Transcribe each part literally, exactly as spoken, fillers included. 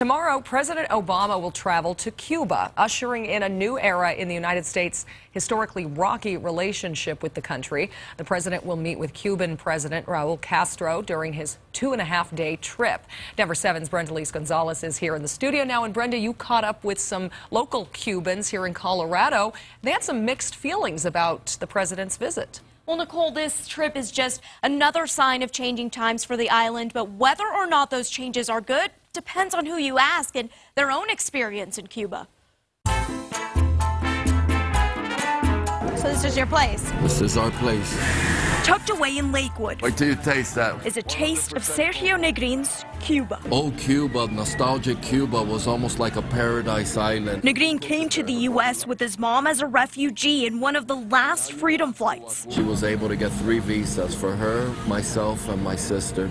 Tomorrow, President Obama will travel to Cuba, ushering in a new era in the United States' historically rocky relationship with the country. The president will meet with Cuban President Raúl Castro during his two and a half day trip. Denver seven's Brendaliss Gonzalez is here in the studio now. And Brenda, you caught up with some local Cubans here in Colorado. They had some mixed feelings about the president's visit. Well, Nicole, this trip is just another sign of changing times for the island, but whether or not those changes are good depends on who you ask and their own experience in Cuba. So this is your place? This is our place. Tucked away in Lakewood. Wait till you taste that. Is a taste of Sergio Negrin's Cuba. Old Cuba, nostalgic Cuba, was almost like a paradise island. Negrin came to the U S with his mom as a refugee in one of the last freedom flights. She was able to get three visas for her, myself, and my sister.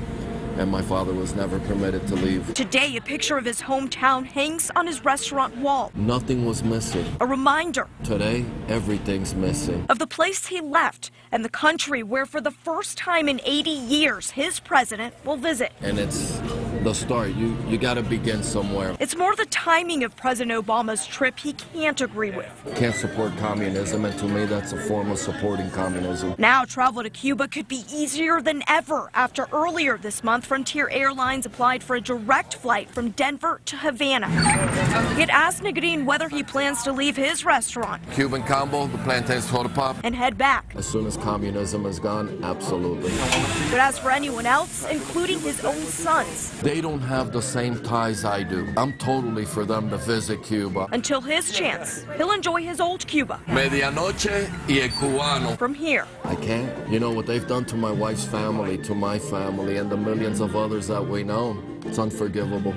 And my father was never permitted to leave. Today, a picture of his hometown hangs on his restaurant wall. Nothing was missing. A reminder. Today, everything's missing. Of the place he left and the country where for the first time in eighty years, his president will visit. And it's the start. You, you got to begin somewhere. It's more the timing of President Obama's trip he can't agree with. Can't support communism, and to me, that's a form of supporting communism. Now, travel to Cuba could be easier than ever after earlier this month, Frontier Airlines applied for a direct flight from Denver to Havana. It asked Negrin whether he plans to leave his restaurant, Cuban combo, the plantains torta pop, and head back. As soon as communism is gone, absolutely. But as for anyone else, including his own sons, they don't have the same ties I do. I'm totally for them to visit Cuba. Until his chance, he'll enjoy his old Cuba. Medianoche y el cubano. From here. I can't. You know what they've done to my wife's family, to my family, and the millions of others that we know. It's unforgivable.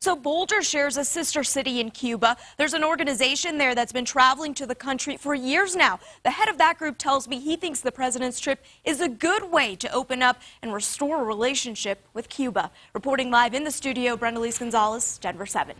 So Boulder shares a sister city in Cuba. There's an organization there that's been traveling to the country for years now. The head of that group tells me he thinks the president's trip is a good way to open up and restore a relationship with Cuba. Reporting live in the studio, Brendaliss Gonzalez, Denver seven.